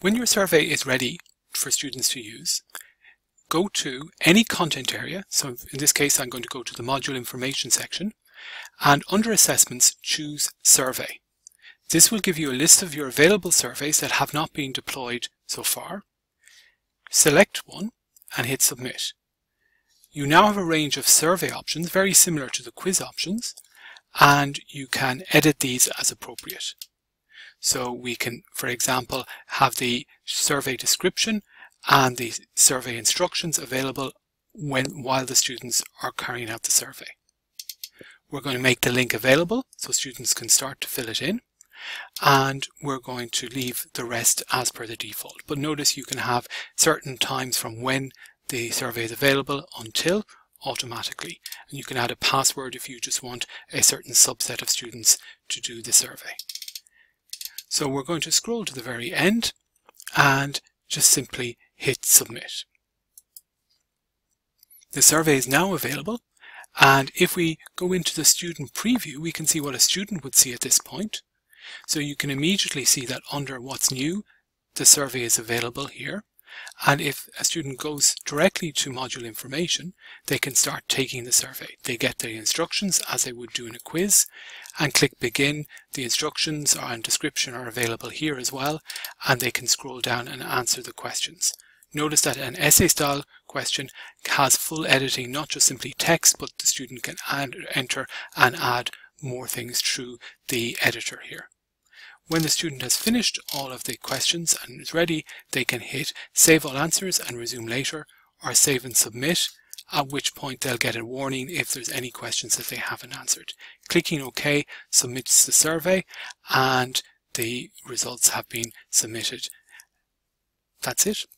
When your survey is ready for students to use, go to any content area. So in this case, I'm going to go to the module information section, and under assessments, choose survey. This will give you a list of your available surveys that have not been deployed so far. Select one and hit submit. You now have a range of survey options, very similar to the quiz options, and you can edit these as appropriate. So we can, for example, have the survey description and the survey instructions available while the students are carrying out the survey. We're going to make the link available so students can start to fill it in, and we're going to leave the rest as per the default. But notice you can have certain times from when the survey is available until automatically, and you can add a password if you just want a certain subset of students to do the survey. So we're going to scroll to the very end and just simply hit submit. The survey is now available, and if we go into the student preview, we can see what a student would see at this point. So you can immediately see that under what's new, the survey is available here. And if a student goes directly to module information, they can start taking the survey. They get the instructions as they would do in a quiz and click begin. The instructions and description are available here as well, and they can scroll down and answer the questions. Notice that an essay style question has full editing, not just simply text, but the student can enter and add more things through the editor here. When the student has finished all of the questions and is ready, they can hit save all answers and resume later, or save and submit, at which point they'll get a warning if there's any questions that they haven't answered. Clicking OK submits the survey, and the results have been submitted. That's it.